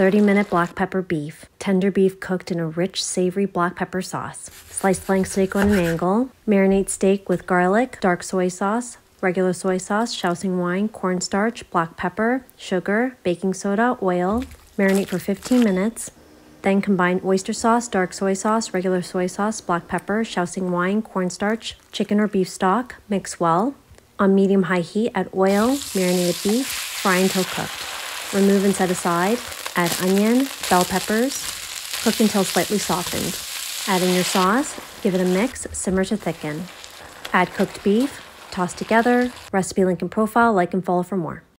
30-minute black pepper beef, tender beef cooked in a rich, savory black pepper sauce, sliced flank steak on an angle, marinate steak with garlic, dark soy sauce, regular soy sauce, Shaoxing wine, cornstarch, black pepper, sugar, baking soda, oil. Marinate for 15 minutes. Then combine oyster sauce, dark soy sauce, regular soy sauce, black pepper, Shaoxing wine, cornstarch, chicken or beef stock. Mix well. On medium-high heat, add oil, marinated beef, fry until cooked. Remove and set aside. Add onion, bell peppers. Cook until slightly softened. Add in your sauce, give it a mix, simmer to thicken. Add cooked beef, toss together. Recipe link and profile, like and follow for more.